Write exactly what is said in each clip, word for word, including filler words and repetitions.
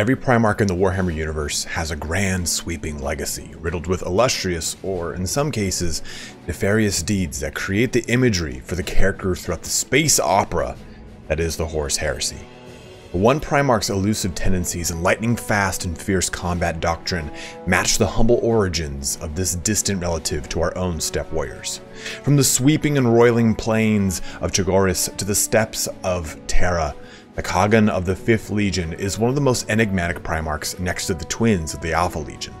Every Primarch in the Warhammer universe has a grand sweeping legacy, riddled with illustrious or, in some cases, nefarious deeds that create the imagery for the characters throughout the space opera that is the Horus Heresy. But one Primarch's elusive tendencies and lightning-fast and fierce combat doctrine match the humble origins of this distant relative to our own steppe warriors. From the sweeping and roiling plains of Chogoris to the steppes of Terra, the Khagan of the fifth Legion is one of the most enigmatic Primarchs next to the twins of the Alpha Legion.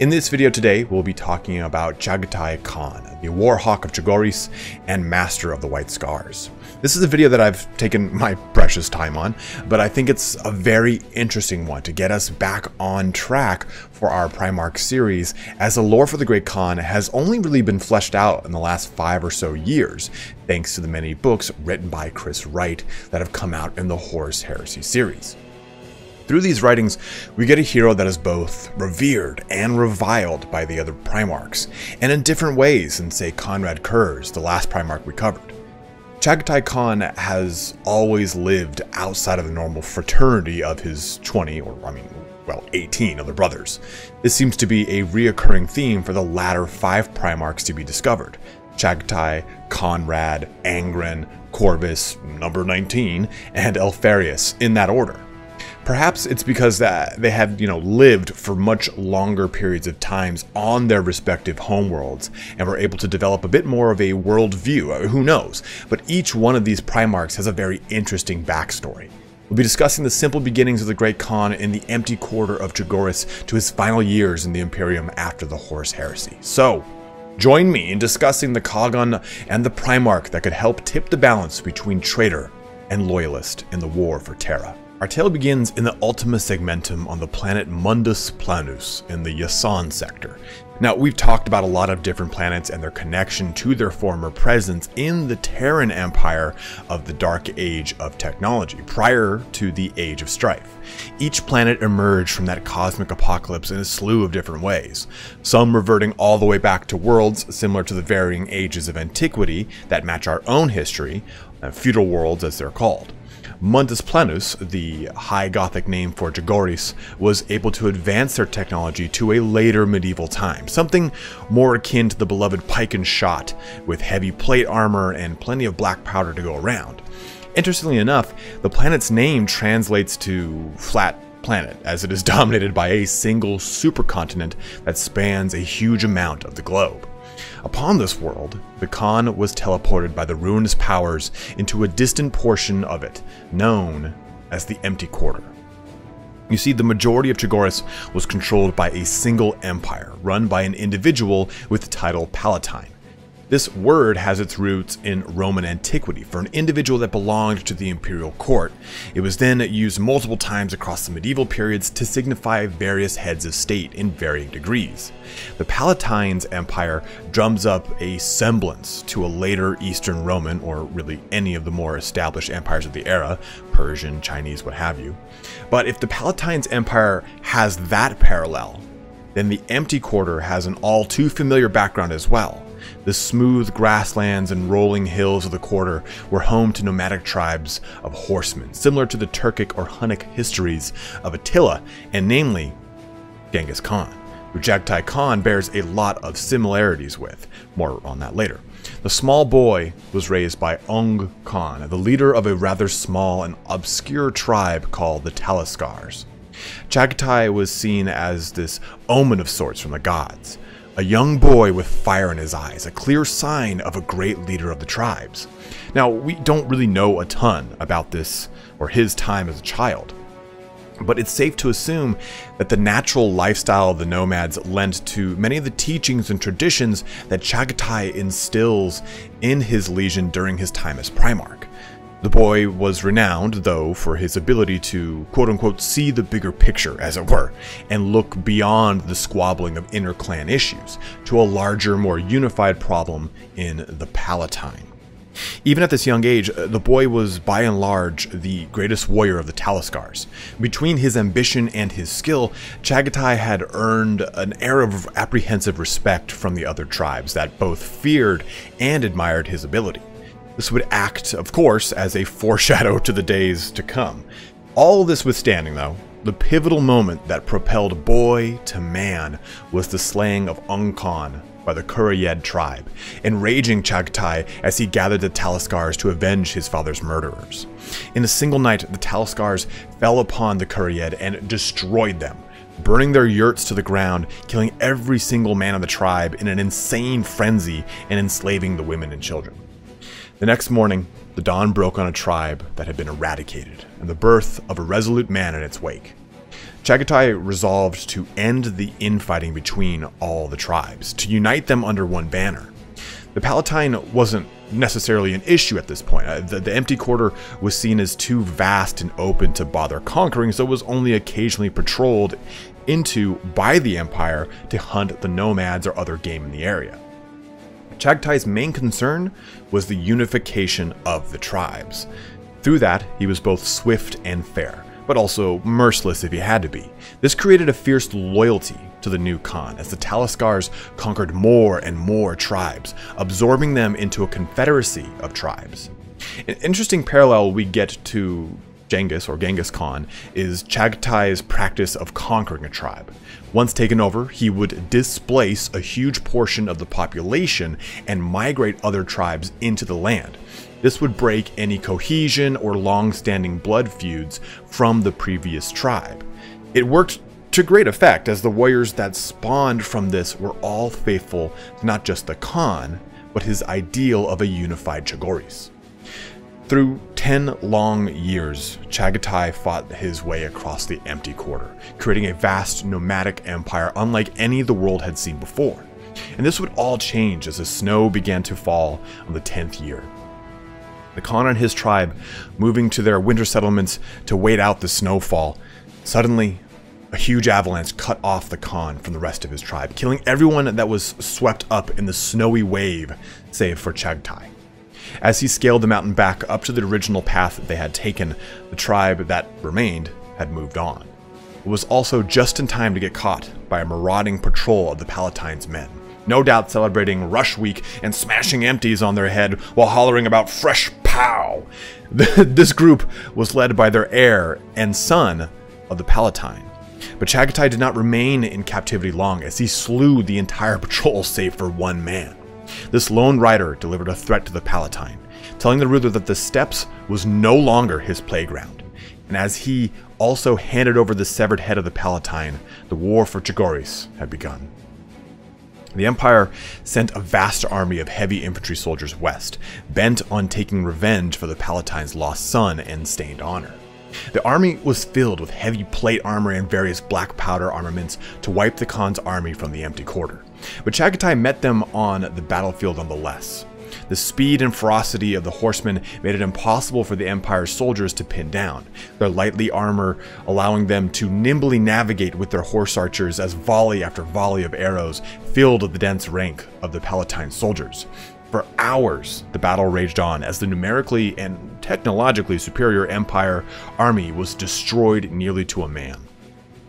In this video today, we'll be talking about Jaghatai Khan, the Warhawk of Chogoris and Master of the White Scars. This is a video that I've taken my precious time on, but I think it's a very interesting one to get us back on track for our Primarch series, as the lore for the Great Khan has only really been fleshed out in the last five or so years, thanks to the many books written by Chris Wright that have come out in the Horus Heresy series. Through these writings, we get a hero that is both revered and reviled by the other Primarchs, and in different ways than, say, Konrad Curze, the last Primarch we covered. Jaghatai Khan has always lived outside of the normal fraternity of his twenty, or I mean, well, eighteen other brothers. This seems to be a reoccurring theme for the latter five Primarchs to be discovered: Jaghatai, Konrad, Angron, Corvus, number nineteen, and Alpha Legion, in that order. Perhaps it's because that they have, you know, lived for much longer periods of times on their respective homeworlds and were able to develop a bit more of a worldview. Who knows? But each one of these Primarchs has a very interesting backstory. We'll be discussing the simple beginnings of the Great Khan in the Empty Quarter of Chogoris to his final years in the Imperium after the Horus Heresy. So, join me in discussing the Khagan and the Primarch that could help tip the balance between traitor and loyalist in the war for Terra. Our tale begins in the Ultima Segmentum on the planet Mundus Planus in the Yassan sector. Now, we've talked about a lot of different planets and their connection to their former presence in the Terran Empire of the Dark Age of Technology, prior to the Age of Strife. Each planet emerged from that cosmic apocalypse in a slew of different ways, some reverting all the way back to worlds similar to the varying ages of antiquity that match our own history, feudal worlds as they're called. Mundus Planus, the High Gothic name for Chogoris, was able to advance their technology to a later medieval time, something more akin to the beloved pike and shot, with heavy plate armor and plenty of black powder to go around. Interestingly enough, the planet's name translates to flat planet, as it is dominated by a single supercontinent that spans a huge amount of the globe. Upon this world, the Khan was teleported by the ruinous powers into a distant portion of it, known as the Empty Quarter. You see, the majority of Chogoris was controlled by a single empire, run by an individual with the title Palatine. This word has its roots in Roman antiquity for an individual that belonged to the imperial court. It was then used multiple times across the medieval periods to signify various heads of state in varying degrees. The Palatine's empire drums up a semblance to a later Eastern Roman, or really any of the more established empires of the era, Persian, Chinese, what have you. But if the Palatine's empire has that parallel, then the Empty Quarter has an all too familiar background as well. The smooth grasslands and rolling hills of the quarter were home to nomadic tribes of horsemen, similar to the Turkic or Hunnic histories of Attila, and namely Genghis Khan, who Jaghatai Khan bears a lot of similarities with. More on that later. The small boy was raised by Ung Khan, the leader of a rather small and obscure tribe called the Taliskars. Jaghatai was seen as this omen of sorts from the gods. A young boy with fire in his eyes, a clear sign of a great leader of the tribes. Now, we don't really know a ton about this or his time as a child, but it's safe to assume that the natural lifestyle of the nomads lent to many of the teachings and traditions that Jaghatai instills in his legion during his time as Primarch. The boy was renowned, though, for his ability to, quote-unquote, see the bigger picture, as it were, and look beyond the squabbling of inter-clan issues to a larger, more unified problem in the Palatine. Even at this young age, the boy was, by and large, the greatest warrior of the Taliskars. Between his ambition and his skill, Jaghatai had earned an air of apprehensive respect from the other tribes that both feared and admired his ability. This would act, of course, as a foreshadow to the days to come. All of this withstanding, though, The pivotal moment that propelled boy to man was the slaying of Ung Khan by the Kurayed tribe, enraging Jaghatai as he gathered the Taliskars to avenge his father's murderers. In a single night, the Taliskars fell upon the Kurayed and destroyed them, burning their yurts to the ground, killing every single man of the tribe in an insane frenzy and enslaving the women and children. The next morning, the dawn broke on a tribe that had been eradicated, and the birth of a resolute man in its wake. Jaghatai resolved to end the infighting between all the tribes, to unite them under one banner. The Palatine wasn't necessarily an issue at this point. The, the Empty Quarter was seen as too vast and open to bother conquering, so it was only occasionally patrolled into by the Empire to hunt the nomads or other game in the area. Jaghatai's main concern was the unification of the tribes. Through that, he was both swift and fair, but also merciless if he had to be. This created a fierce loyalty to the new Khan as the Taliskars conquered more and more tribes, absorbing them into a confederacy of tribes. An interesting parallel we get to Genghis or Genghis Khan is Jaghatai's practice of conquering a tribe. Once taken over, he would displace a huge portion of the population and migrate other tribes into the land. This would break any cohesion or long-standing blood feuds from the previous tribe. It worked to great effect, as the warriors that spawned from this were all faithful to not just the Khan, but his ideal of a unified Chogoris. Through ten long years, Jaghatai fought his way across the Empty Quarter, creating a vast nomadic empire unlike any the world had seen before. And this would all change as the snow began to fall on the tenth year. The Khan and his tribe, moving to their winter settlements to wait out the snowfall, suddenly a huge avalanche cut off the Khan from the rest of his tribe, killing everyone that was swept up in the snowy wave, save for Jaghatai. As he scaled the mountain back up to the original path that they had taken, the tribe that remained had moved on. It was also just in time to get caught by a marauding patrol of the Palatine's men, no doubt celebrating Rush Week and smashing empties on their head while hollering about fresh pow. This group was led by their heir and son of the Palatine. But Jaghatai did not remain in captivity long, as he slew the entire patrol save for one man. This lone rider delivered a threat to the Palatine, telling the ruler that the steppes was no longer his playground. And as he also handed over the severed head of the Palatine, the war for Chogoris had begun. The Empire sent a vast army of heavy infantry soldiers west, bent on taking revenge for the Palatine's lost son and stained honor. The army was filled with heavy plate armor and various black powder armaments to wipe the Khan's army from the Empty Quarter. But Jaghatai met them on the battlefield nonetheless. The speed and ferocity of the horsemen made it impossible for the Empire's soldiers to pin down, their lightly armor allowing them to nimbly navigate with their horse archers as volley after volley of arrows filled the dense rank of the Palatine soldiers. For hours, the battle raged on as the numerically and technologically superior Empire army was destroyed nearly to a man.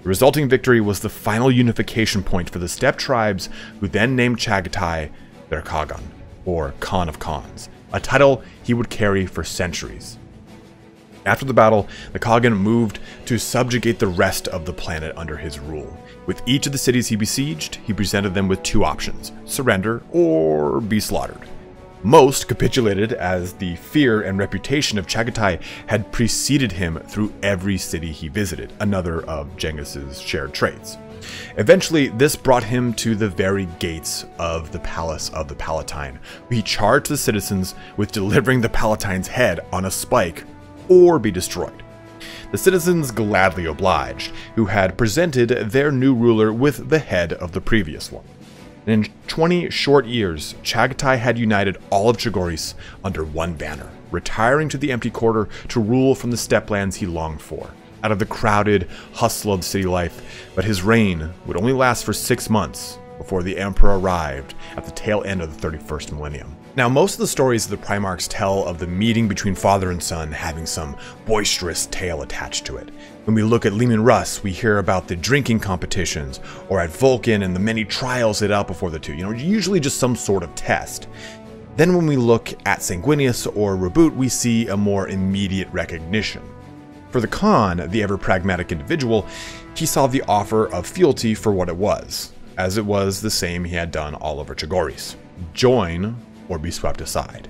The resulting victory was the final unification point for the steppe tribes, who then named Jaghatai their Khagan, or Khan of Khans, a title he would carry for centuries. After the battle, the Khagan moved to subjugate the rest of the planet under his rule. With each of the cities he besieged, he presented them with two options: surrender or be slaughtered. Most capitulated, as the fear and reputation of Jaghatai had preceded him through every city he visited, another of Genghis's shared traits. Eventually, this brought him to the very gates of the palace of the Palatine. He charged the citizens with delivering the Palatine's head on a spike or be destroyed. The citizens gladly obliged, who had presented their new ruler with the head of the previous one. And in twenty short years, Jaghatai had united all of Chogoris under one banner, retiring to the Empty Quarter to rule from the steppe lands he longed for, out of the crowded hustle of city life. But his reign would only last for six months before the emperor arrived at the tail end of the thirty-first millennium. Now, most of the stories the Primarchs tell of the meeting between father and son having some boisterous tale attached to it. When we look at Leman Russ, we hear about the drinking competitions, or at Vulcan and the many trials it out before the two, you know, usually just some sort of test. Then when we look at Sanguinius or Reboot, we see a more immediate recognition. For the Khan, the ever-pragmatic individual, he saw the offer of fealty for what it was, as it was the same he had done all over Chogoris. Join or be swept aside.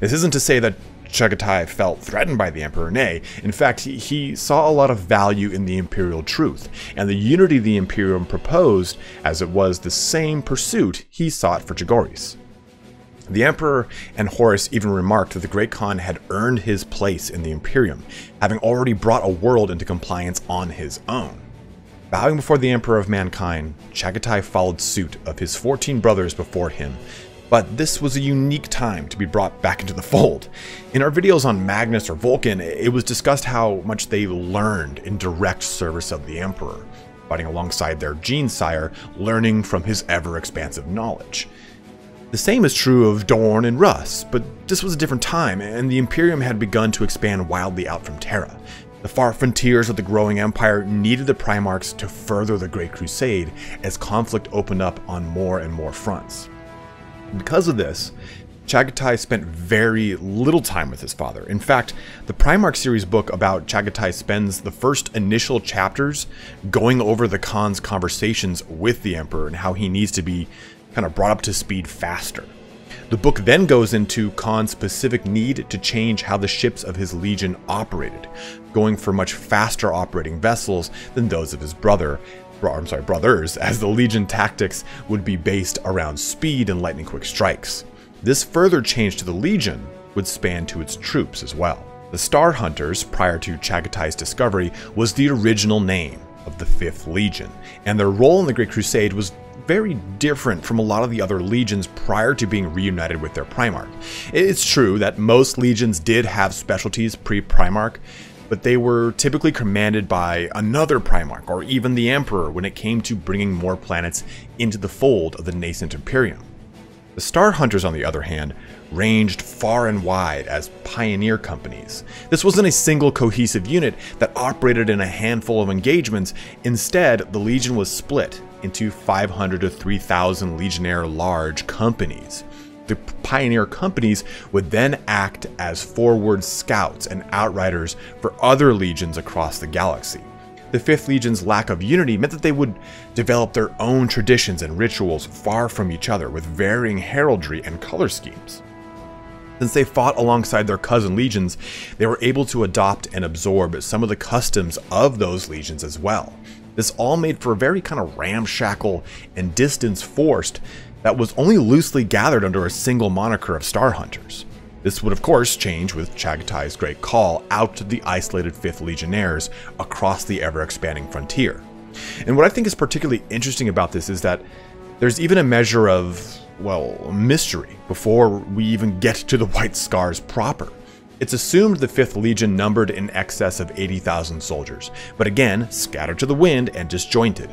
This isn't to say that Jaghatai felt threatened by the Emperor, nay. In fact, he, he saw a lot of value in the Imperial truth, and the unity the Imperium proposed, as it was the same pursuit he sought for Chogoris. The Emperor and Horus even remarked that the Great Khan had earned his place in the Imperium, having already brought a world into compliance on his own. Bowing before the Emperor of Mankind, Jaghatai followed suit of his fourteen brothers before him, but this was a unique time to be brought back into the fold. In our videos on Magnus or Vulcan, it was discussed how much they learned in direct service of the Emperor, fighting alongside their gene sire, learning from his ever-expansive knowledge. The same is true of Dorn and Russ, but this was a different time, and the Imperium had begun to expand wildly out from Terra. The far frontiers of the growing empire needed the Primarchs to further the Great Crusade as conflict opened up on more and more fronts. Because of this, Jaghatai spent very little time with his father. In fact, the Primarch series book about Jaghatai spends the first initial chapters going over the Khan's conversations with the Emperor and how he needs to be kind of brought up to speed faster. The book then goes into Khan's specific need to change how the ships of his legion operated, going for much faster operating vessels than those of his brother. I'm sorry, brothers, as the Legion tactics would be based around speed and lightning-quick strikes. This further change to the Legion would span to its troops as well. The Star Hunters, prior to Jaghatai's discovery, was the original name of the fifth Legion, and their role in the Great Crusade was very different from a lot of the other legions prior to being reunited with their Primarch. It's true that most legions did have specialties pre-Primarch, but they were typically commanded by another Primarch or even the Emperor when it came to bringing more planets into the fold of the nascent Imperium. The Star Hunters, on the other hand, ranged far and wide as pioneer companies. This wasn't a single cohesive unit that operated in a handful of engagements. Instead, the Legion was split into five hundred to three thousand legionnaire large companies. The pioneer companies would then act as forward scouts and outriders for other legions across the galaxy. The fifth Legion's lack of unity meant that they would develop their own traditions and rituals far from each other with varying heraldry and color schemes. Since they fought alongside their cousin legions, they were able to adopt and absorb some of the customs of those legions as well. This all made for a very kind of ramshackle and distance-forced that was only loosely gathered under a single moniker of Star Hunters. This would of course change with Jaghatai's great call out to the isolated fifth Legionnaires across the ever-expanding frontier. And what I think is particularly interesting about this is that there's even a measure of, well, mystery before we even get to the White Scars proper. It's assumed the fifth Legion numbered in excess of eighty thousand soldiers, but again, scattered to the wind and disjointed.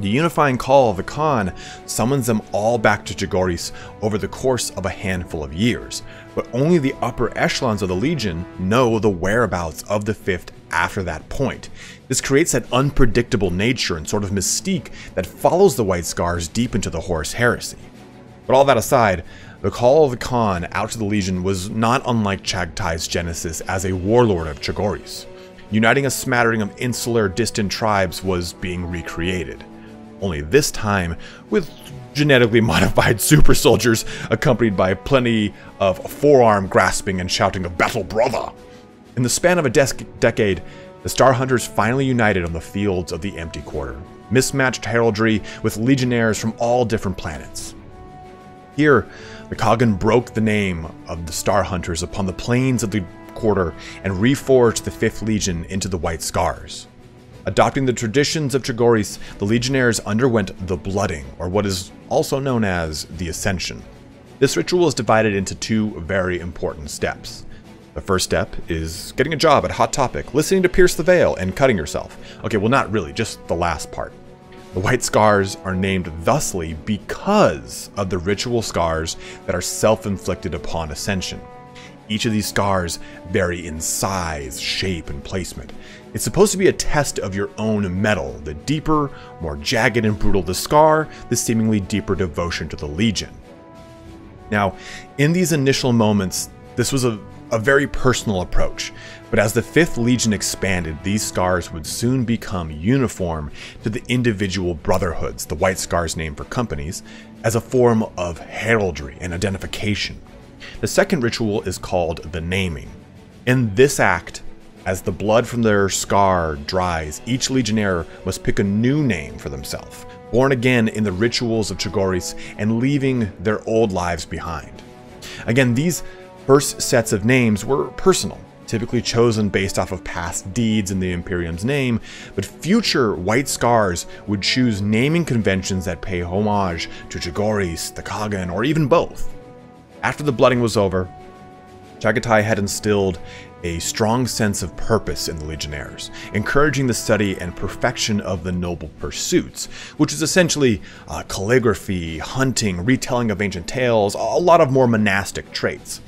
The unifying call of the Khan summons them all back to Chogoris over the course of a handful of years, but only the upper echelons of the Legion know the whereabouts of the fifth after that point. This creates that unpredictable nature and sort of mystique that follows the White Scars deep into the Horus Heresy. But all that aside, the call of the Khan out to the Legion was not unlike Jaghatai's genesis as a warlord of Chogoris. Uniting a smattering of insular distant tribes was being recreated. Only this time with genetically modified super soldiers accompanied by plenty of forearm grasping and shouting of "Battle, brother!" In the span of a de- decade, the Star Hunters finally united on the fields of the Empty Quarter, mismatched heraldry with legionnaires from all different planets. Here, the Khagan broke the name of the Star Hunters upon the plains of the Quarter and reforged the fifth Legion into the White Scars. Adopting the traditions of Chogoris, the Legionnaires underwent the Blooding, or what is also known as the Ascension. This ritual is divided into two very important steps. The first step is getting a job at Hot Topic, listening to Pierce the Veil, and cutting yourself. Okay, well not really, just the last part. The White Scars are named thusly because of the ritual scars that are self-inflicted upon Ascension. Each of these scars vary in size, shape, and placement. It's supposed to be a test of your own mettle. The deeper, more jagged and brutal the scar, the seemingly deeper devotion to the Legion. Now, in these initial moments, this was a a very personal approach, but as the fifth Legion expanded, these scars would soon become uniform to the individual brotherhoods, the White Scars name for companies, as a form of heraldry and identification. The second ritual is called the naming. In this act, as the blood from their scar dries, each legionnaire must pick a new name for themselves, born again in the rituals of Chogoris and leaving their old lives behind. Again, these first sets of names were personal, typically chosen based off of past deeds in the Imperium's name, but future White Scars would choose naming conventions that pay homage to Chogoris, the Kagan, or even both. After the blooding was over, Jaghatai had instilled a strong sense of purpose in the Legionnaires, encouraging the study and perfection of the noble pursuits, which is essentially uh, calligraphy, hunting, retelling of ancient tales, a lot of more monastic traits.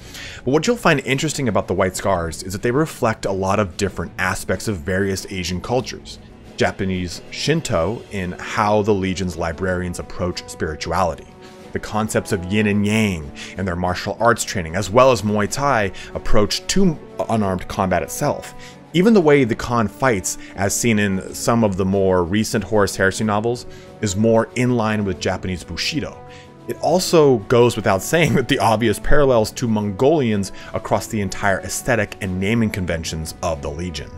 But what you'll find interesting about the White Scars is that they reflect a lot of different aspects of various Asian cultures, Japanese Shinto in how the Legion's librarians approach spirituality, the concepts of yin and yang and their martial arts training, as well as Muay Thai approach to unarmed combat itself. Even the way the Khan fights, as seen in some of the more recent Horus Heresy novels, is more in line with Japanese Bushido. It also goes without saying that the obvious parallels to Mongolians across the entire aesthetic and naming conventions of the Legion.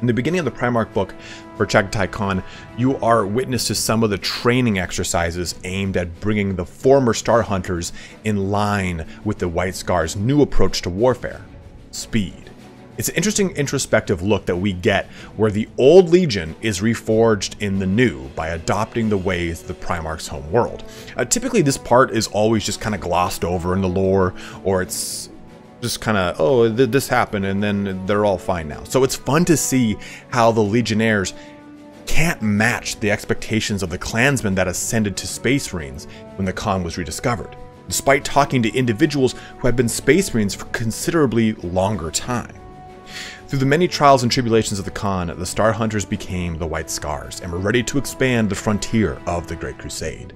In the beginning of the Primarch book for Jaghatai Khan, you are witness to some of the training exercises aimed at bringing the former Star Hunters in line with the White Scars' new approach to warfare, speed. It's an interesting introspective look that we get where the old Legion is reforged in the new by adopting the ways of the Primarch's home world. Uh, typically this part is always just kind of glossed over in the lore, or it's just kind of, oh, th this happened and then they're all fine now. So it's fun to see how the Legionnaires can't match the expectations of the clansmen that ascended to Space Marines when the Khan was rediscovered, despite talking to individuals who had been Space Marines for considerably longer time. Through the many trials and tribulations of the Khan, the Star Hunters became the White Scars and were ready to expand the frontier of the Great Crusade.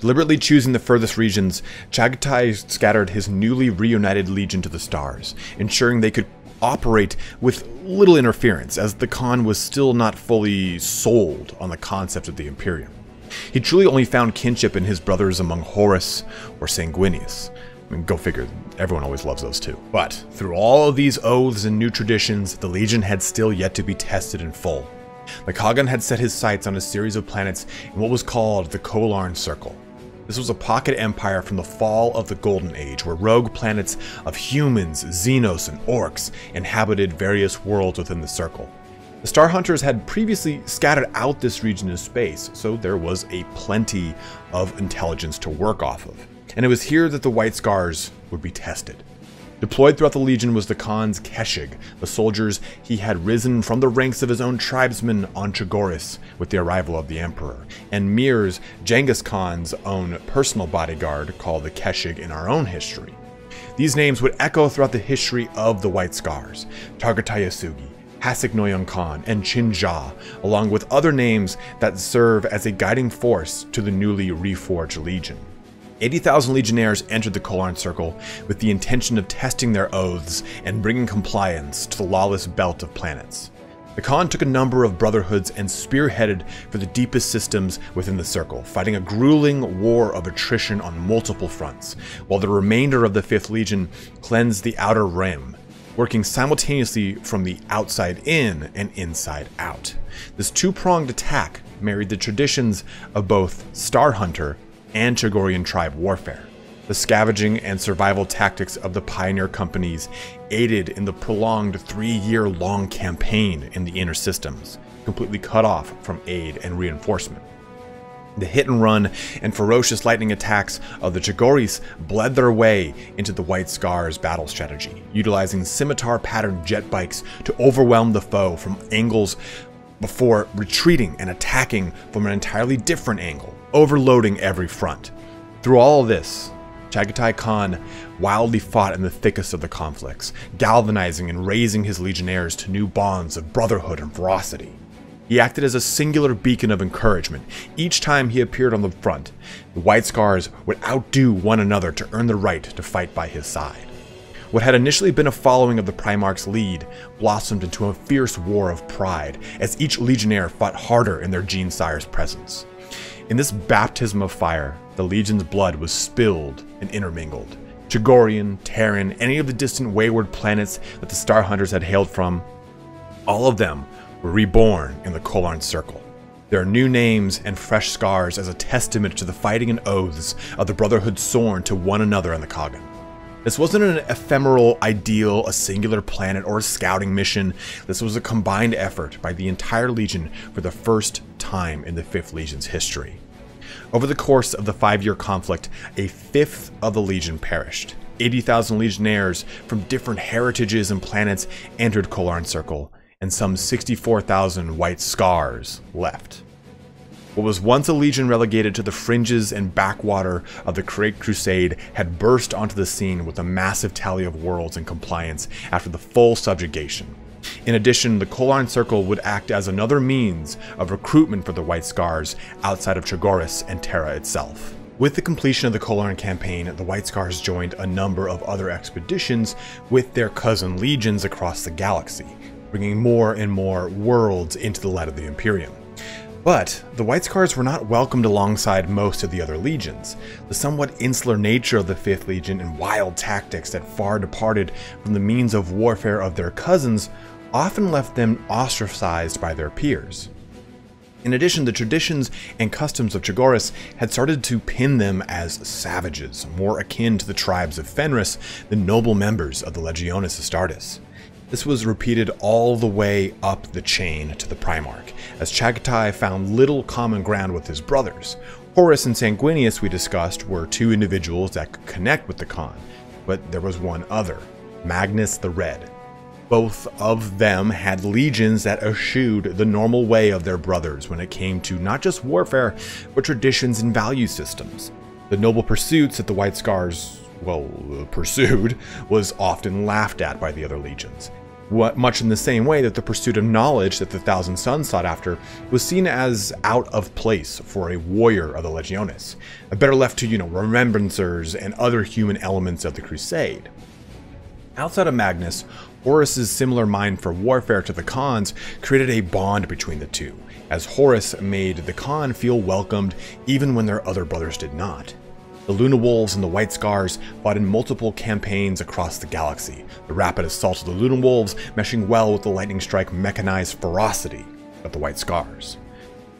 Deliberately choosing the furthest regions, Jaghatai scattered his newly reunited Legion to the stars, ensuring they could operate with little interference, as the Khan was still not fully sold on the concept of the Imperium. He truly only found kinship in his brothers among Horus or Sanguinius. I mean, go figure, everyone always loves those two. But through all of these oaths and new traditions, the Legion had still yet to be tested in full. The Kagan had set his sights on a series of planets in what was called the Kolarne Circle. This was a pocket empire from the fall of the Golden Age, where rogue planets of humans, Xenos, and Orcs inhabited various worlds within the Circle. The Star Hunters had previously scattered out this region of space, so there was a plenty of intelligence to work off of. And it was here that the White Scars would be tested. Deployed throughout the Legion was the Khan's Keshig, the soldiers he had risen from the ranks of his own tribesmen on Chogoris with the arrival of the Emperor, and Mir's, Genghis Khan's own personal bodyguard, called the Keshig in our own history. These names would echo throughout the history of the White Scars: Targatai Yasugi, Hasik Noyan Khan, and Chinja, along with other names that serve as a guiding force to the newly reforged Legion. eighty thousand Legionnaires entered the Kolarne Circle with the intention of testing their oaths and bringing compliance to the lawless belt of planets. The Khan took a number of brotherhoods and spearheaded for the deepest systems within the Circle, fighting a grueling war of attrition on multiple fronts, while the remainder of the fifth Legion cleansed the Outer Rim, working simultaneously from the outside in and inside out. This two-pronged attack married the traditions of both Star Hunter and Chogorian tribe warfare. The scavenging and survival tactics of the pioneer companies aided in the prolonged three-year-long campaign in the inner systems, completely cut off from aid and reinforcement. The hit-and-run and ferocious lightning attacks of the Chogoris bled their way into the White Scars' battle strategy, utilizing scimitar-patterned jet bikes to overwhelm the foe from angles before retreating and attacking from an entirely different angle, overloading every front. Through all of this, Jaghatai Khan wildly fought in the thickest of the conflicts, galvanizing and raising his legionnaires to new bonds of brotherhood and ferocity. He acted as a singular beacon of encouragement. Each time he appeared on the front, the White Scars would outdo one another to earn the right to fight by his side. What had initially been a following of the Primarch's lead blossomed into a fierce war of pride as each legionnaire fought harder in their Gene Sire's presence. In this baptism of fire, the Legion's blood was spilled and intermingled. Chagorian, Terran, any of the distant wayward planets that the Star Hunters had hailed from, all of them were reborn in the Kolarne Circle. Their new names and fresh scars as a testament to the fighting and oaths of the brotherhood sworn to one another in the Khagan. This wasn't an ephemeral ideal, a singular planet, or a scouting mission. This was a combined effort by the entire Legion for the first time in the fifth Legion's history. Over the course of the five-year conflict, a fifth of the Legion perished. eighty thousand legionnaires from different heritages and planets entered Kolarne Circle, and some sixty-four thousand White Scars left. What was once a legion relegated to the fringes and backwater of the Great Crusade had burst onto the scene with a massive tally of worlds in compliance after the full subjugation. In addition, the Kolarne Circle would act as another means of recruitment for the White Scars outside of Chogoris and Terra itself. With the completion of the Kolarne campaign, the White Scars joined a number of other expeditions with their cousin legions across the galaxy, bringing more and more worlds into the light of the Imperium. But the White Scars were not welcomed alongside most of the other legions. The somewhat insular nature of the fifth Legion and wild tactics that far departed from the means of warfare of their cousins often left them ostracized by their peers. In addition, the traditions and customs of Chogoris had started to pin them as savages, more akin to the tribes of Fenris than noble members of the Legionis Astartes. This was repeated all the way up the chain to the Primarch, as Jaghatai found little common ground with his brothers. Horus and Sanguinius, we discussed, were two individuals that could connect with the Khan, but there was one other, Magnus the Red. Both of them had legions that eschewed the normal way of their brothers when it came to not just warfare, but traditions and value systems. The noble pursuits that the White Scars, well, pursued, was often laughed at by the other legions. What, much in the same way that the pursuit of knowledge that the Thousand Sons sought after was seen as out of place for a warrior of the Legionis, better left to, you know, remembrancers and other human elements of the Crusade. Outside of Magnus, Horus's similar mind for warfare to the Khan's created a bond between the two, as Horus made the Khan feel welcomed even when their other brothers did not. The Luna Wolves and the White Scars fought in multiple campaigns across the galaxy, the rapid assault of the Luna Wolves meshing well with the lightning strike mechanized ferocity of the White Scars.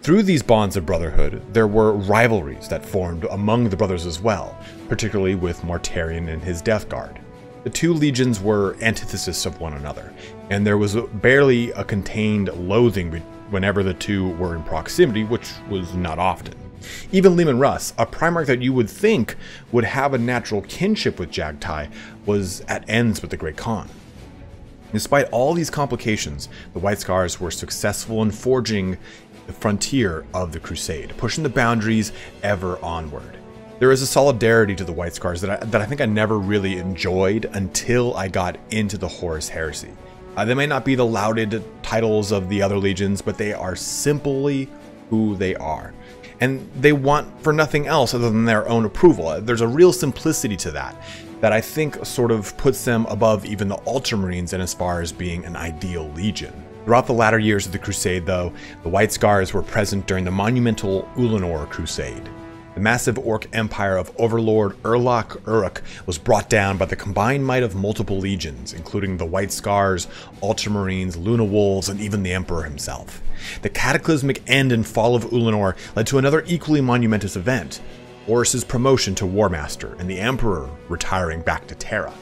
Through these bonds of brotherhood, there were rivalries that formed among the brothers as well, particularly with Mortarion and his Death Guard. The two legions were antithesis of one another, and there was barely a contained loathing whenever the two were in proximity, which was not often. Even Leman Russ, a Primarch that you would think would have a natural kinship with Jaghatai, was at ends with the Great Khan. Despite all these complications, the White Scars were successful in forging the frontier of the Crusade, pushing the boundaries ever onward. There is a solidarity to the White Scars that I, that I think I never really enjoyed until I got into the Horus Heresy. Uh, they may not be the lauded titles of the other legions, but they are simply who they are. And they want for nothing else other than their own approval. There's a real simplicity to that, that I think sort of puts them above even the Ultramarines and as far as being an ideal legion. Throughout the latter years of the Crusade, though, the White Scars were present during the monumental Ullanor Crusade. The massive Orc empire of Overlord Urlok Uruk was brought down by the combined might of multiple legions, including the White Scars, Ultramarines, Luna Wolves, and even the Emperor himself. The cataclysmic end and fall of Ullanor led to another equally monumentous event, Horus's promotion to War Master and the Emperor retiring back to Terra.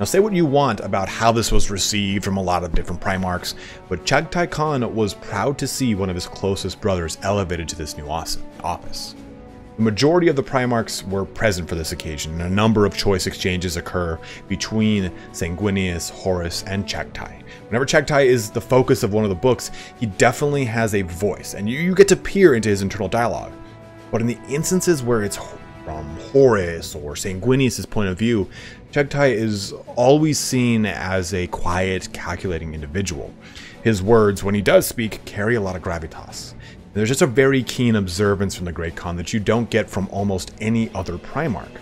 Now, say what you want about how this was received from a lot of different Primarchs, but Jaghatai Khan was proud to see one of his closest brothers elevated to this new office. The majority of the Primarchs were present for this occasion, and a number of choice exchanges occur between Sanguinius, Horus, and Jaghatai. Whenever Jaghatai is the focus of one of the books, he definitely has a voice, and you, you get to peer into his internal dialogue. But in the instances where it's from Horus or Sanguinius' point of view, Jaghatai is always seen as a quiet, calculating individual. His words, when he does speak, carry a lot of gravitas. There's just a very keen observance from the Great Khan that you don't get from almost any other Primarch.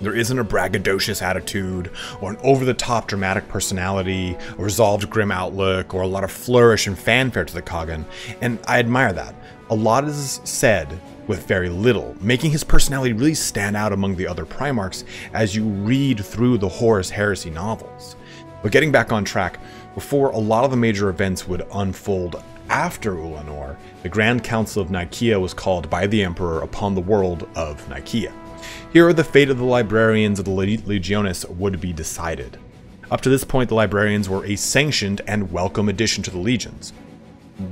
There isn't a braggadocious attitude, or an over-the-top dramatic personality, a resolved grim outlook, or a lot of flourish and fanfare to the Khagan, and I admire that. A lot is said with very little, making his personality really stand out among the other Primarchs as you read through the Horus Heresy novels. But getting back on track, before a lot of the major events would unfold after Ullanor, the Grand Council of Nicaea was called by the Emperor upon the world of Nicaea. Here the fate of the Librarians of the Legionis would be decided. Up to this point, the Librarians were a sanctioned and welcome addition to the Legions.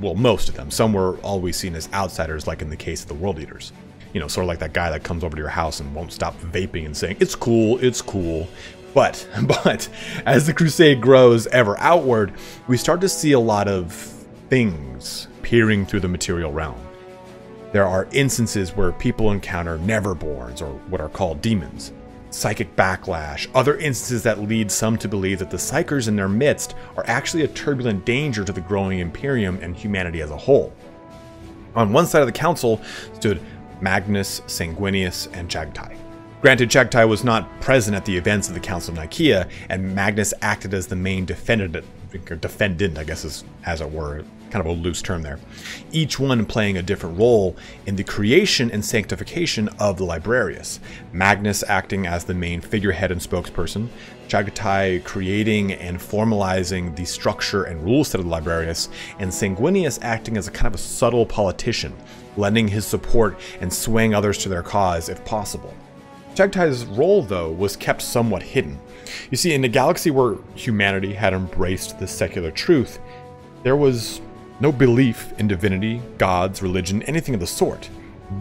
Well, most of them. Some were always seen as outsiders, like in the case of the World Eaters. You know, sort of like that guy that comes over to your house and won't stop vaping and saying, "It's cool, it's cool." But, but, as the Crusade grows ever outward, we start to see a lot of things peering through the material realm. There are instances where people encounter Neverborns, or what are called demons, psychic backlash, other instances that lead some to believe that the psychers in their midst are actually a turbulent danger to the growing Imperium and humanity as a whole. On one side of the council stood Magnus, Sanguinius, and Jaghatai. Granted, Jaghatai was not present at the events of the Council of Nicaea, and Magnus acted as the main defendant, or defendant, I guess is as it were, kind of a loose term there, each one playing a different role in the creation and sanctification of the Librarius. Magnus acting as the main figurehead and spokesperson, Jaghatai creating and formalizing the structure and rule set of the Librarius, and Sanguinius acting as a kind of a subtle politician, lending his support and swaying others to their cause if possible. Jaghatai's role, though, was kept somewhat hidden. You see, in a galaxy where humanity had embraced the secular truth, there was no belief in divinity, gods, religion, anything of the sort.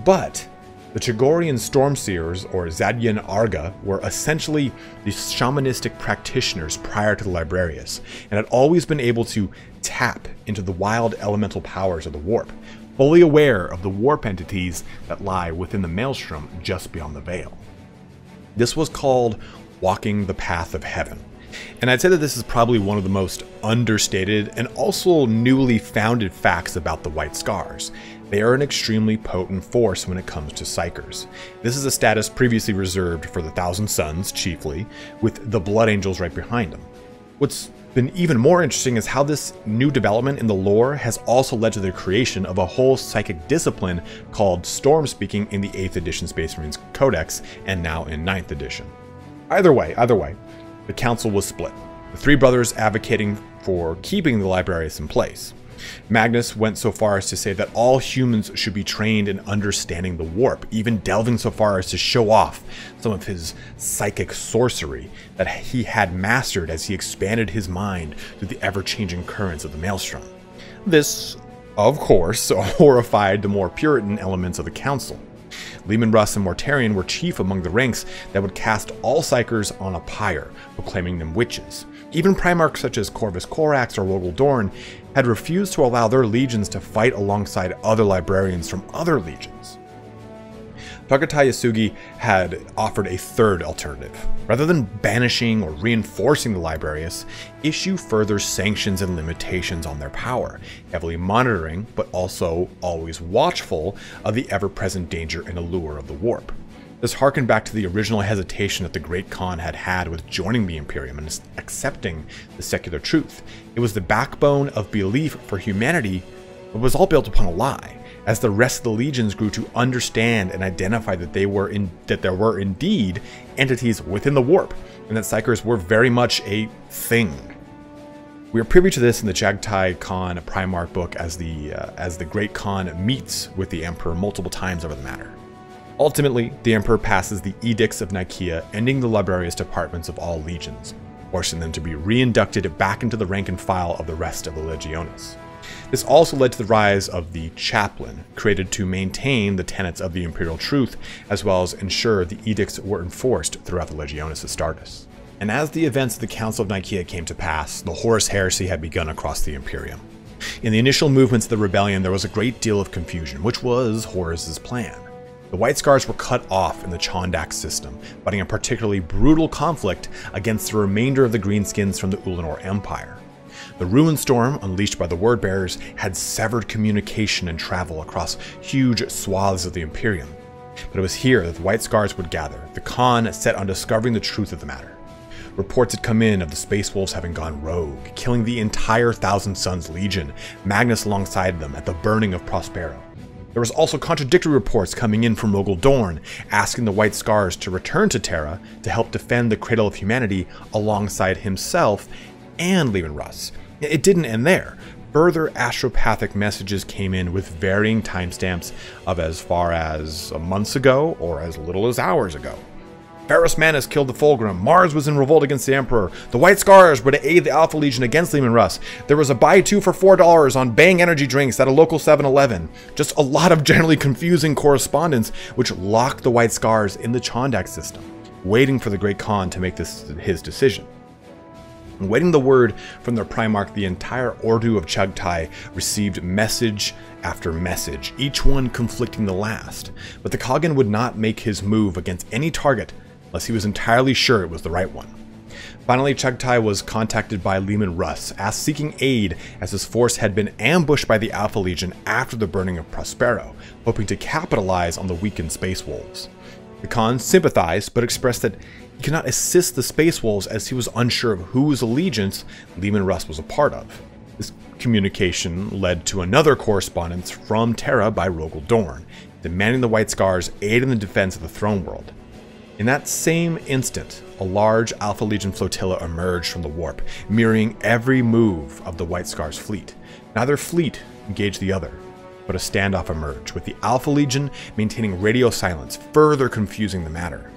But the Chogorian Stormseers, or Zadyan Arga, were essentially the shamanistic practitioners prior to the Librarius, and had always been able to tap into the wild elemental powers of the warp, fully aware of the warp entities that lie within the maelstrom just beyond the veil. This was called walking the path of heaven. And I'd say that this is probably one of the most understated and also newly founded facts about the White Scars. They are an extremely potent force when it comes to psychers. This is a status previously reserved for the Thousand Sons, chiefly, with the Blood Angels right behind them. What's been even more interesting is how this new development in the lore has also led to the creation of a whole psychic discipline called Storm Speaking in the eighth edition Space Marines Codex, and now in ninth edition. Either way, either way. The council was split, the three brothers advocating for keeping the Librarius in place. Magnus went so far as to say that all humans should be trained in understanding the warp, even delving so far as to show off some of his psychic sorcery that he had mastered as he expanded his mind through the ever-changing currents of the maelstrom. This, of course, horrified the more Puritan elements of the council. Leman Russ and Mortarion were chief among the ranks that would cast all psychers on a pyre, proclaiming them witches. Even Primarchs such as Corvus Corax or Rogal Dorn had refused to allow their legions to fight alongside other Librarians from other legions. Jaghatai Yasugi had offered a third alternative. Rather than banishing or reinforcing the Librarius, issue further sanctions and limitations on their power, heavily monitoring, but also always watchful of the ever-present danger and allure of the warp. This harkened back to the original hesitation that the Great Khan had had with joining the Imperium and accepting the secular truth. It was the backbone of belief for humanity, but was all built upon a lie. As the rest of the legions grew to understand and identify that they were in, that there were indeed entities within the warp, and that psychers were very much a thing. We are privy to this in the Jaghatai Khan Primarch book, as the uh, as the Great Khan meets with the Emperor multiple times over the matter. Ultimately, the Emperor passes the Edicts of Nicaea, ending the Librarius departments of all legions, forcing them to be reinducted back into the rank and file of the rest of the Legionis. This also led to the rise of the chaplain, created to maintain the tenets of the imperial truth, as well as ensure the edicts were enforced throughout the Legionis Astartes. And as the events of the Council of Nicaea came to pass, the Horus Heresy had begun across the Imperium. In the initial movements of the rebellion, there was a great deal of confusion, which was Horus's plan. The White Scars were cut off in the Chondax system, fighting a particularly brutal conflict against the remainder of the Greenskins from the Ullanor Empire. The Ruin Storm, unleashed by the Word Bearers, had severed communication and travel across huge swaths of the Imperium. But it was here that the White Scars would gather, the Khan set on discovering the truth of the matter. Reports had come in of the Space Wolves having gone rogue, killing the entire Thousand Sons Legion, Magnus alongside them, at the burning of Prospero. There was also contradictory reports coming in from Rogal Dorn, asking the White Scars to return to Terra to help defend the cradle of humanity alongside himself and Leman Russ. It didn't end there. Further astropathic messages came in with varying timestamps of as far as months ago or as little as hours ago. Ferrus Manus killed the Fulgrim, Mars was in revolt against the Emperor, the White Scars were to aid the Alpha Legion against Leman Russ, there was a buy two for four dollars on Bang energy drinks at a local seven eleven. Just a lot of generally confusing correspondence which locked the White Scars in the Chondax system, waiting for the Great Khan to make this his decision. And waiting the word from their Primarch, the entire Ordu of Jaghatai received message after message, each one conflicting the last, but the Khagan would not make his move against any target unless he was entirely sure it was the right one. Finally, Jaghatai was contacted by Leman Russ, asked seeking aid as his force had been ambushed by the Alpha Legion after the burning of Prospero, hoping to capitalize on the weakened Space Wolves. The Khan sympathized, but expressed that he could not assist the Space Wolves as he was unsure of whose allegiance Leman Russ was a part of. This communication led to another correspondence from Terra by Rogal Dorn, demanding the White Scars aid in the defense of the throne world. In that same instant, a large Alpha Legion flotilla emerged from the warp, mirroring every move of the White Scars fleet. Neither fleet engaged the other, but a standoff emerged, with the Alpha Legion maintaining radio silence, further confusing the matter.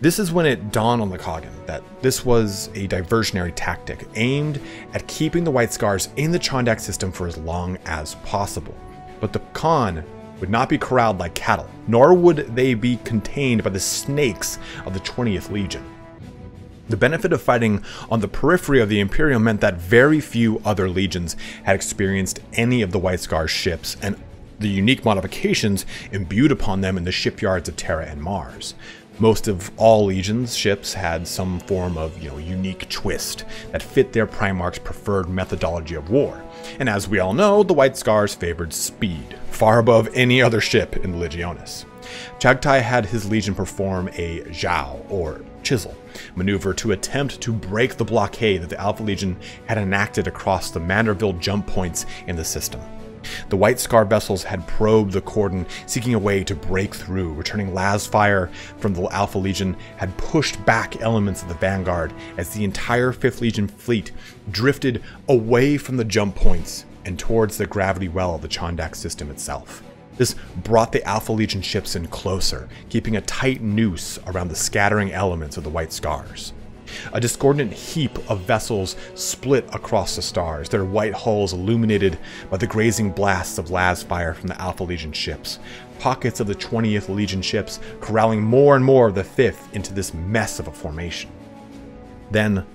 This is when it dawned on the Khagan that this was a diversionary tactic aimed at keeping the White Scars in the Chondax system for as long as possible. But the Khan would not be corralled like cattle, nor would they be contained by the snakes of the twentieth Legion. The benefit of fighting on the periphery of the Imperium meant that very few other legions had experienced any of the White Scar's ships and the unique modifications imbued upon them in the shipyards of Terra and Mars. Most of all legions' ships had some form of, you know, unique twist that fit their Primarch's preferred methodology of war. And as we all know, the White Scars favored speed, far above any other ship in the Legionis. Jaghatai had his legion perform a zhao, or chisel, maneuver to attempt to break the blockade that the Alpha Legion had enacted across the Manderville jump points in the system. The White Scar vessels had probed the cordon, seeking a way to break through. Returning las fire from the Alpha Legion had pushed back elements of the Vanguard as the entire fifth Legion fleet drifted away from the jump points and towards the gravity well of the Chondax system itself. This brought the Alpha Legion ships in closer, keeping a tight noose around the scattering elements of the White Scars. A discordant heap of vessels split across the stars, their white hulls illuminated by the grazing blasts of las fire from the Alpha Legion ships, pockets of the twentieth Legion ships corralling more and more of the fifth into this mess of a formation. Then,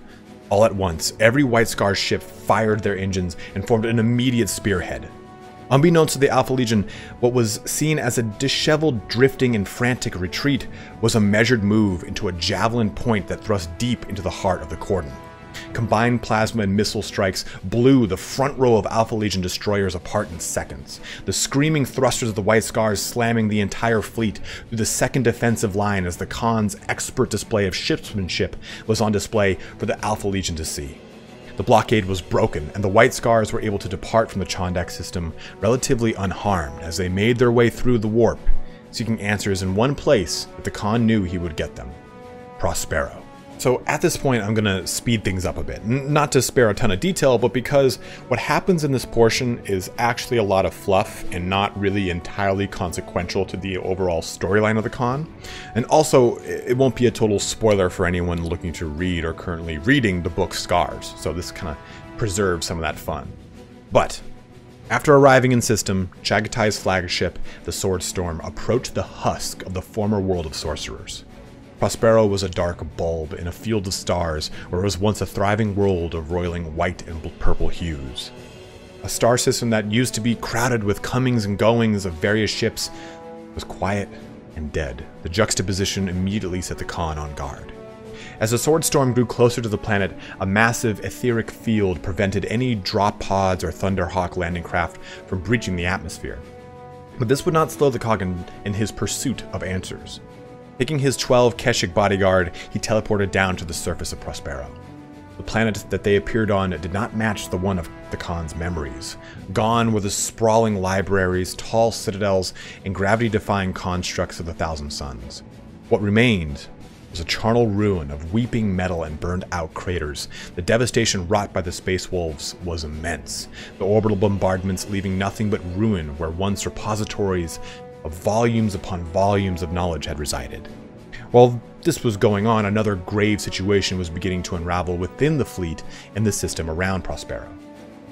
all at once, every White Scar ship fired their engines and formed an immediate spearhead. Unbeknownst to the Alpha Legion, what was seen as a disheveled, drifting, and frantic retreat was a measured move into a javelin point that thrust deep into the heart of the cordon. Combined plasma and missile strikes blew the front row of Alpha Legion destroyers apart in seconds, the screaming thrusters of the White Scars slamming the entire fleet through the second defensive line as the Khan's expert display of shipsmanship was on display for the Alpha Legion to see. The blockade was broken, and the White Scars were able to depart from the Chondax system relatively unharmed as they made their way through the warp, seeking answers in one place that the Khan knew he would get them: Prospero. So at this point, I'm going to speed things up a bit, N not to spare a ton of detail, but because what happens in this portion is actually a lot of fluff and not really entirely consequential to the overall storyline of the Khan. And also, it won't be a total spoiler for anyone looking to read or currently reading the book Scars, so this kind of preserves some of that fun. But after arriving in system, Jaghatai's flagship, the Swordstorm, approached the husk of the former world of sorcerers. Prospero was a dark bulb in a field of stars where was once a thriving world of roiling white and purple hues. A star system that used to be crowded with comings and goings of various ships was quiet and dead. The juxtaposition immediately set the Khan on guard. As the Swordstorm grew closer to the planet, a massive etheric field prevented any drop pods or Thunderhawk landing craft from breaching the atmosphere. But this would not slow the Khagan in his pursuit of answers. Taking his twelve Keshig bodyguard, he teleported down to the surface of Prospero. The planet that they appeared on did not match the one of the Khan's memories. Gone were the sprawling libraries, tall citadels, and gravity-defying constructs of the Thousand Sons. What remained was a charnel ruin of weeping metal and burned-out craters. The devastation wrought by the Space Wolves was immense, the orbital bombardments leaving nothing but ruin where once repositories of volumes upon volumes of knowledge had resided. While this was going on, another grave situation was beginning to unravel within the fleet and the system around Prospero.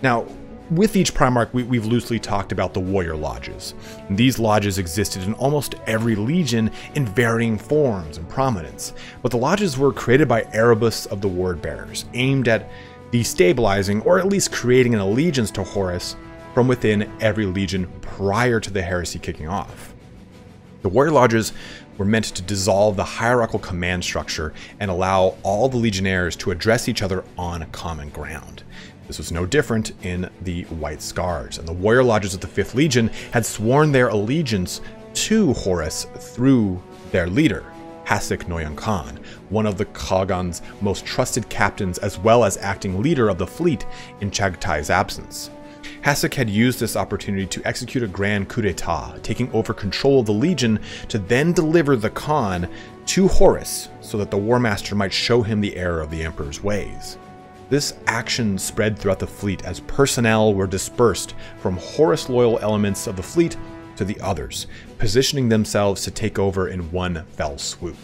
Now, with each Primarch, we, we've loosely talked about the warrior lodges. And these lodges existed in almost every legion in varying forms and prominence, but the lodges were created by Erebus of the Word Bearers, aimed at destabilizing or at least creating an allegiance to Horus from within every legion prior to the heresy kicking off. The warrior lodges were meant to dissolve the hierarchical command structure and allow all the legionnaires to address each other on common ground. This was no different in the White Scars, and the warrior lodges of the fifth Legion had sworn their allegiance to Horus through their leader, Hasik Noyan Khan, one of the Khagan's most trusted captains as well as acting leader of the fleet in Chaghatai's absence. Hasik had used this opportunity to execute a grand coup d'etat, taking over control of the Legion to then deliver the Khan to Horus so that the War Master might show him the error of the Emperor's ways. This action spread throughout the fleet as personnel were dispersed from Horus-loyal elements of the fleet to the others, positioning themselves to take over in one fell swoop.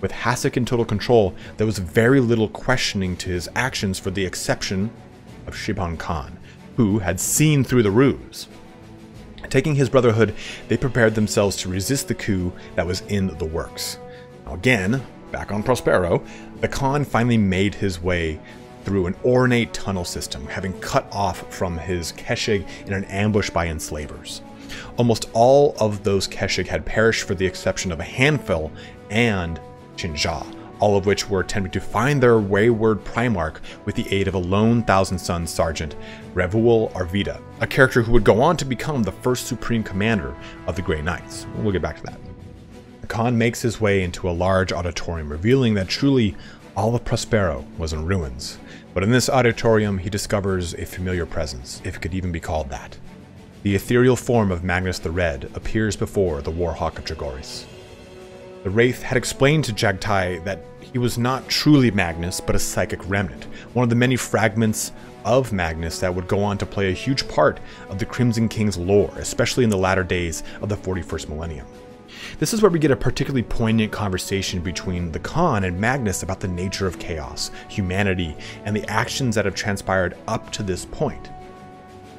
With Hasik in total control, there was very little questioning to his actions, for the exception of Shibhan Khan, who had seen through the ruse. Taking his brotherhood, they prepared themselves to resist the coup that was in the works. Now again, back on Prospero, the Khan finally made his way through an ornate tunnel system, having cut off from his Keshig in an ambush by enslavers. Almost all of those Keshig had perished, for the exception of a handful and Chinja, all of which were attempting to find their wayward Primarch with the aid of a lone Thousand Sons sergeant, Revuel Arvida, a character who would go on to become the first Supreme Commander of the Grey Knights. We'll get back to that. Khan makes his way into a large auditorium, revealing that truly all of Prospero was in ruins. But in this auditorium, he discovers a familiar presence, if it could even be called that. The ethereal form of Magnus the Red appears before the Warhawk of Chogoris. The Wraith had explained to Jaghatai that he was not truly Magnus, but a psychic remnant, one of the many fragments of Magnus that would go on to play a huge part of the Crimson King's lore, especially in the latter days of the forty-first millennium. This is where we get a particularly poignant conversation between the Khan and Magnus about the nature of chaos, humanity, and the actions that have transpired up to this point.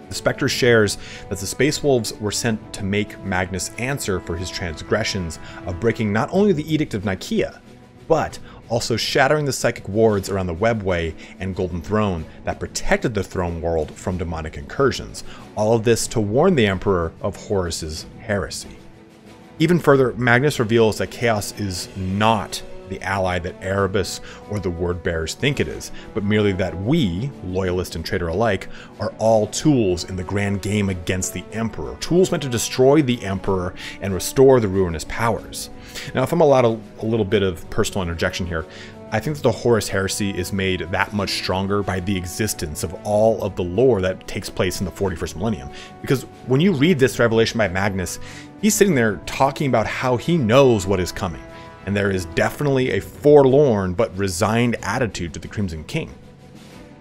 The Spectre shares that the Space Wolves were sent to make Magnus answer for his transgressions of breaking not only the Edict of Nicaea, but also shattering the psychic wards around the Webway and Golden Throne that protected the throne world from demonic incursions, all of this to warn the Emperor of Horus's heresy. Even further, Magnus reveals that chaos is not the ally that Erebus or the Word Bearers think it is, but merely that we, loyalist and traitor alike, are all tools in the grand game against the Emperor, tools meant to destroy the Emperor and restore the ruinous powers. Now, if I'm allowed a, a little bit of personal interjection here, I think that the Horus Heresy is made that much stronger by the existence of all of the lore that takes place in the forty-first millennium. Because when you read this revelation by Magnus, he's sitting there talking about how he knows what is coming. And there is definitely a forlorn but resigned attitude to the Crimson King.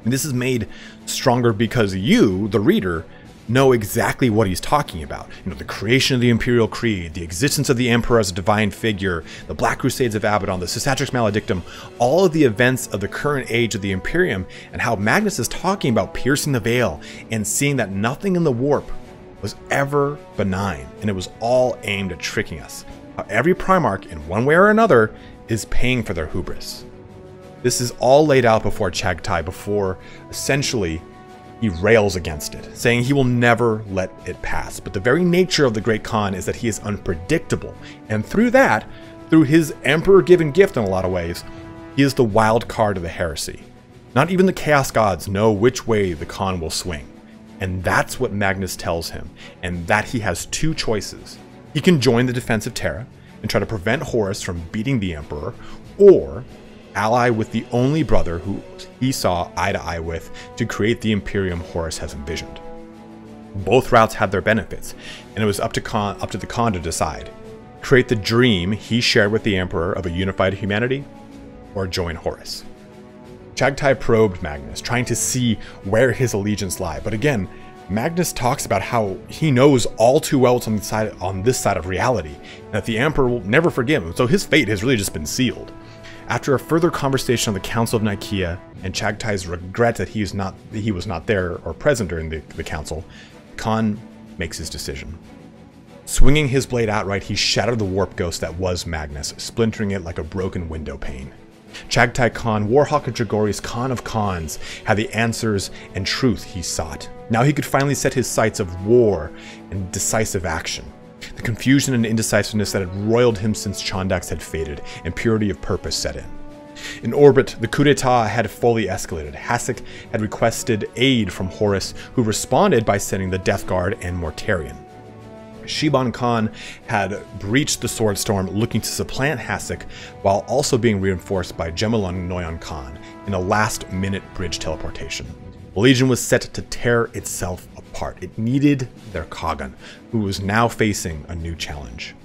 And this is made stronger because you, the reader, know exactly what he's talking about. You know, the creation of the Imperial Creed, the existence of the Emperor as a divine figure, the Black Crusades of Abaddon, the Cicatrix Maledictum, all of the events of the current age of the Imperium, and how Magnus is talking about piercing the veil and seeing that nothing in the warp was ever benign, and it was all aimed at tricking us. How every Primarch, in one way or another, is paying for their hubris. This is all laid out before Jaghatai, before, essentially, he rails against it, saying he will never let it pass. But the very nature of the Great Khan is that he is unpredictable, and through that, through his Emperor-given gift in a lot of ways, he is the wild card of the heresy. Not even the Chaos Gods know which way the Khan will swing. And that's what Magnus tells him, and that he has two choices. He can join the defense of Terra and try to prevent Horus from beating the Emperor, or ally with the only brother who he saw eye to eye with to create the Imperium Horus has envisioned. Both routes had their benefits, and it was up to Khan, up to the Khan to decide. Create the dream he shared with the Emperor of a unified humanity, or join Horus. Jaghatai probed Magnus, trying to see where his allegiance lie, but again, Magnus talks about how he knows all too well what's on, the side, on this side of reality, and that the Emperor will never forgive him, so his fate has really just been sealed. After a further conversation on the Council of Nicaea, and Jaghatai's regret that he was not, he was not there or present during the, the Council, Khan makes his decision. Swinging his blade outright, he shattered the warp ghost that was Magnus, splintering it like a broken window pane. Jaghatai Khan, Warhawk of Chogoris, Khan of Khans, had the answers and truth he sought. Now he could finally set his sights of war and decisive action. The confusion and indecisiveness that had roiled him since Chondax had faded, and purity of purpose set in. In orbit, the coup d'etat had fully escalated. Hasik had requested aid from Horus, who responded by sending the Death Guard and Mortarion. Shiban Khan had breached the Swordstorm, looking to supplant Hasik, while also being reinforced by Jaghatai Noyan Khan in a last-minute bridge teleportation. The Legion was set to tear itself apart. It needed their Khagan, who was now facing a new challenge.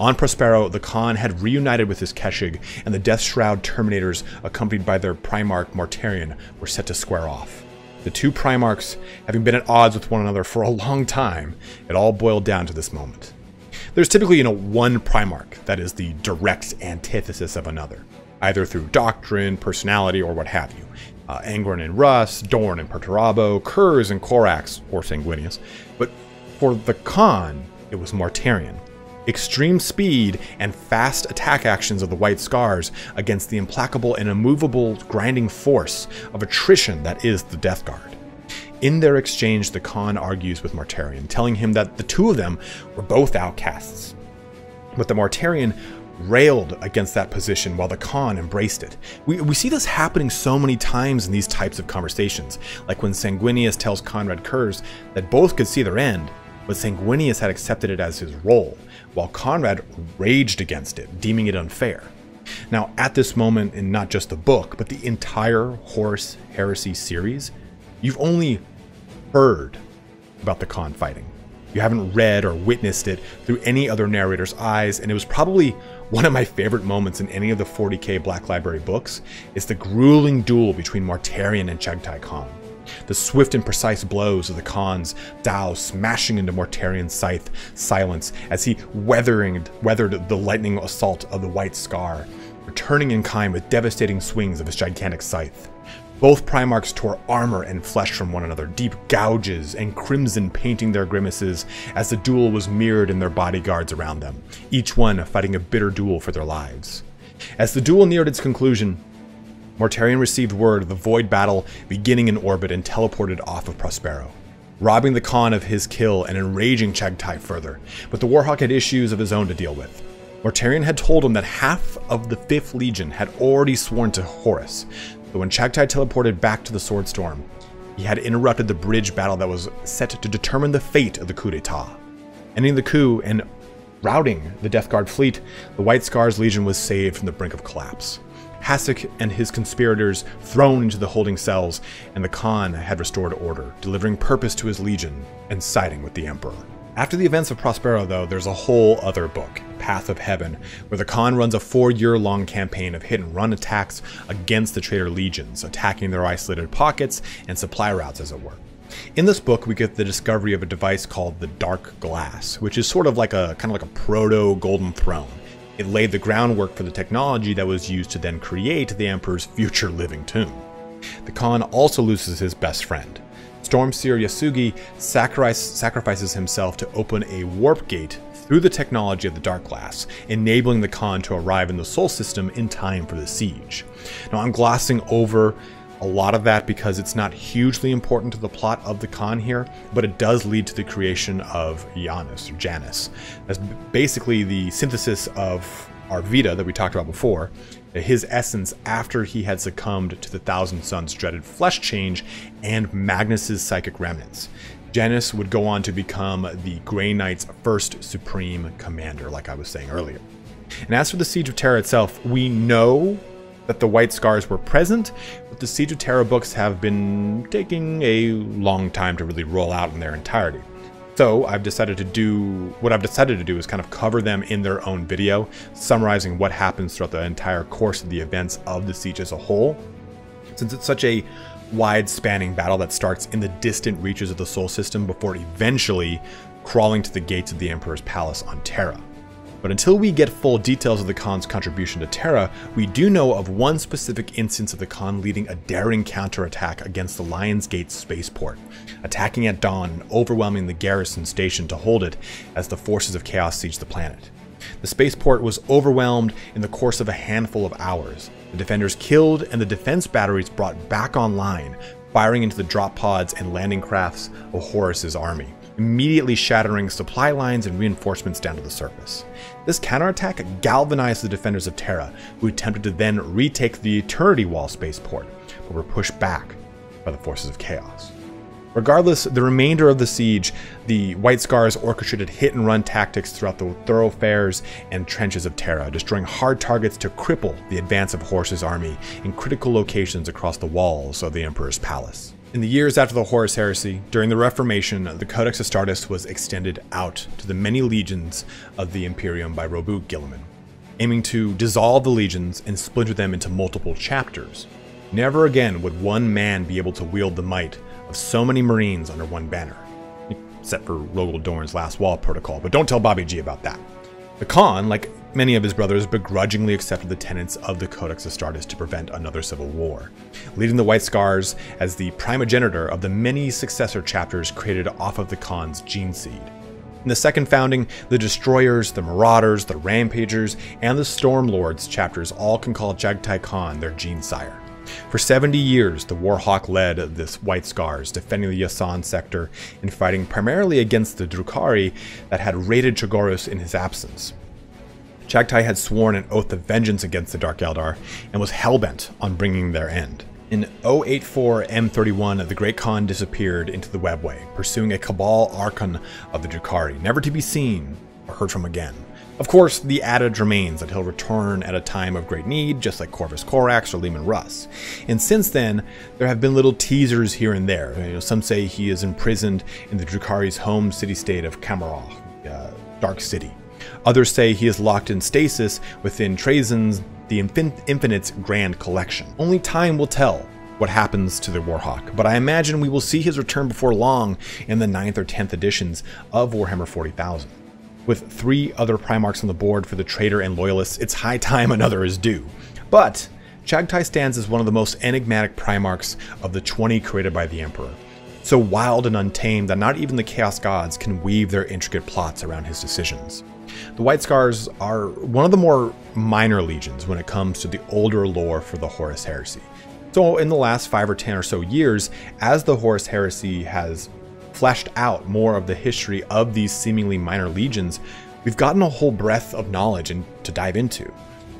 On Prospero, the Khan had reunited with his Keshig, and the Death Shroud Terminators, accompanied by their Primarch Mortarion, were set to square off. The two Primarchs, having been at odds with one another for a long time, it all boiled down to this moment. There's typically, you know, one Primarch that is the direct antithesis of another, either through doctrine, personality, or what have you. Uh, Angron and Russ, Dorn and Perturabo, Curze and Corax, or Sanguinius. But for the Khan, it was Mortarion. Extreme speed and fast attack actions of the White Scars against the implacable and immovable grinding force of attrition that is the Death Guard. In their exchange, the Khan argues with Mortarion, telling him that the two of them were both outcasts. But the Mortarion railed against that position while the Khan embraced it. We, we see this happening so many times in these types of conversations, like when Sanguinius tells Konrad Curze that both could see their end, but Sanguinius had accepted it as his role, while Konrad raged against it, deeming it unfair. Now, at this moment in not just the book, but the entire Horus Heresy series, you've only heard about the Khan fighting. You haven't read or witnessed it through any other narrator's eyes, and it was probably one of my favorite moments in any of the forty K Black Library books. It's the grueling duel between Mortarion and Jaghatai Khan. The swift and precise blows of the Khan's Dao smashing into Mortarion's scythe silence as he weathering, weathered the lightning assault of the White Scar, returning in kind with devastating swings of his gigantic scythe. Both Primarchs tore armor and flesh from one another, deep gouges and crimson painting their grimaces as the duel was mirrored in their bodyguards around them, each one fighting a bitter duel for their lives. As the duel neared its conclusion, Mortarion received word of the void battle beginning in orbit and teleported off of Prospero, robbing the Khan of his kill and enraging Jaghatai further, but the Warhawk had issues of his own to deal with. Mortarion had told him that half of the fifth Legion had already sworn to Horus, but when Jaghatai teleported back to the Swordstorm, he had interrupted the bridge battle that was set to determine the fate of the coup d'etat. Ending the coup and routing the Death Guard fleet, the White Scars Legion was saved from the brink of collapse. Hasik and his conspirators thrown into the holding cells, and the Khan had restored order, delivering purpose to his legion and siding with the Emperor. After the events of Prospero, though, there's a whole other book, Path of Heaven, where the Khan runs a four-year-long campaign of hit-and-run attacks against the traitor legions, attacking their isolated pockets and supply routes, as it were. In this book, we get the discovery of a device called the Dark Glass, which is sort of like a kind of like a proto-Golden Throne. It laid the groundwork for the technology that was used to then create the Emperor's future living tomb. The Khan also loses his best friend. Stormseer Yasugi sacrifices himself to open a warp gate through the technology of the Dark Glass, enabling the Khan to arrive in the Sol system in time for the siege. Now, I'm glossing over a lot of that because it's not hugely important to the plot of the Khan here, but it does lead to the creation of Janus, or Janus. That's basically the synthesis of Arvida that we talked about before, his essence after he had succumbed to the Thousand Sons' dreaded flesh change and Magnus's psychic remnants. Janus would go on to become the Grey Knight's first Supreme Commander, like I was saying earlier. And as for the Siege of Terra itself, we know that the White Scars were present, but the Siege of Terra books have been taking a long time to really roll out in their entirety. So I've decided to do, what I've decided to do is kind of cover them in their own video, summarizing what happens throughout the entire course of the events of the siege as a whole. Since it's such a wide-spanning battle that starts in the distant reaches of the Sol System before eventually crawling to the gates of the Emperor's Palace on Terra. But until we get full details of the Khan's contribution to Terra, we do know of one specific instance of the Khan leading a daring counterattack against the Lion's Gate spaceport, attacking at dawn and overwhelming the garrison station to hold it as the forces of chaos siege the planet. The spaceport was overwhelmed in the course of a handful of hours, the defenders killed and the defense batteries brought back online, firing into the drop pods and landing crafts of Horus's army, immediately shattering supply lines and reinforcements down to the surface. This counterattack galvanized the defenders of Terra, who attempted to then retake the Eternity Wall spaceport, but were pushed back by the forces of chaos. Regardless, the remainder of the siege, the White Scars orchestrated hit-and-run tactics throughout the thoroughfares and trenches of Terra, destroying hard targets to cripple the advance of Horus's army in critical locations across the walls of the Emperor's Palace. In the years after the Horus Heresy, during the Reformation, the Codex Astartes was extended out to the many legions of the Imperium by Robu Gilliman, aiming to dissolve the legions and splinter them into multiple chapters. Never again would one man be able to wield the might of so many Marines under one banner, except for Rogal Dorn's Last Wall protocol, but don't tell Bobby G about that. The Khan, like many of his brothers, begrudgingly accepted the tenets of the Codex Astartes to prevent another civil war, leading the White Scars as the primogenitor of the many successor chapters created off of the Khan's gene seed. In the Second Founding, the Destroyers, the Marauders, the Rampagers, and the Stormlords chapters all can call Jaghatai Khan their gene sire. For seventy years, the Warhawk led this White Scars, defending the Yassan sector and fighting primarily against the Drukhari that had raided Chogoris in his absence. Jaghatai had sworn an oath of vengeance against the Dark Eldar and was hellbent on bringing their end. In oh eighty-four M thirty-one, the Great Khan disappeared into the Webway, pursuing a Cabal Archon of the Drukhari, never to be seen or heard from again. Of course, the adage remains that he'll return at a time of great need, just like Corvus Corax or Leman Russ. And since then, there have been little teasers here and there. You know, some say he is imprisoned in the Drukhari's home city-state of Kamaragh, uh, Dark City. Others say he is locked in stasis within Trazen's The Infin Infinite's Grand Collection. Only time will tell what happens to the Warhawk, but I imagine we will see his return before long in the ninth or tenth editions of Warhammer forty thousand. With three other Primarchs on the board for the traitor and loyalists, it's high time another is due. But Jaghatai stands as one of the most enigmatic Primarchs of the twenty created by the Emperor, so wild and untamed that not even the Chaos Gods can weave their intricate plots around his decisions. The White Scars are one of the more minor legions when it comes to the older lore for the Horus Heresy. So in the last five or ten or so years, as the Horus Heresy has fleshed out more of the history of these seemingly minor legions, we've gotten a whole breadth of knowledge and to dive into.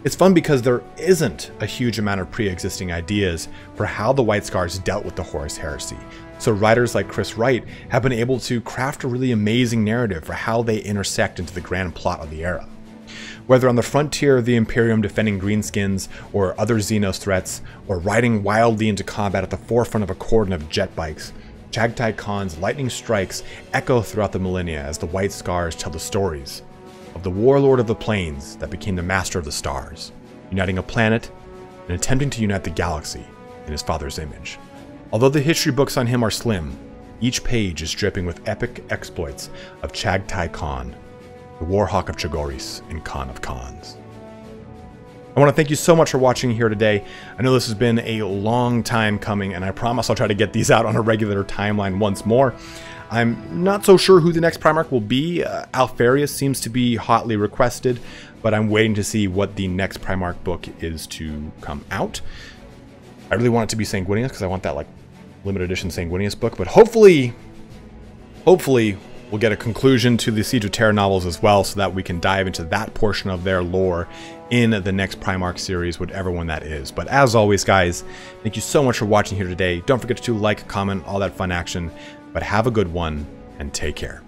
It's fun because there isn't a huge amount of pre-existing ideas for how the White Scars dealt with the Horus Heresy, so writers like Chris Wright have been able to craft a really amazing narrative for how they intersect into the grand plot of the era. Whether on the frontier of the Imperium defending Greenskins or other Xenos threats, or riding wildly into combat at the forefront of a cordon of jet bikes, Jaghatai Khan's lightning strikes echo throughout the millennia as the White Scars tell the stories of the warlord of the plains that became the master of the stars, uniting a planet and attempting to unite the galaxy in his father's image. Although the history books on him are slim, each page is dripping with epic exploits of Jaghatai Khan, the Warhawk of Chogoris and Khan of Khans. I want to thank you so much for watching here today. I know this has been a long time coming, and I promise I'll try to get these out on a regular timeline once more. I'm not so sure who the next Primarch will be. Uh, Alfarius seems to be hotly requested, but I'm waiting to see what the next Primarch book is to come out. I really want it to be Sanguinius because I want that like limited edition Sanguinius book, but hopefully, hopefully we'll get a conclusion to the Siege of Terra novels as well, so that we can dive into that portion of their lore in the next Primarch series, whatever one that is. But as always, guys, thank you so much for watching here today. Don't forget to like, comment, all that fun action. but have a good one and take care.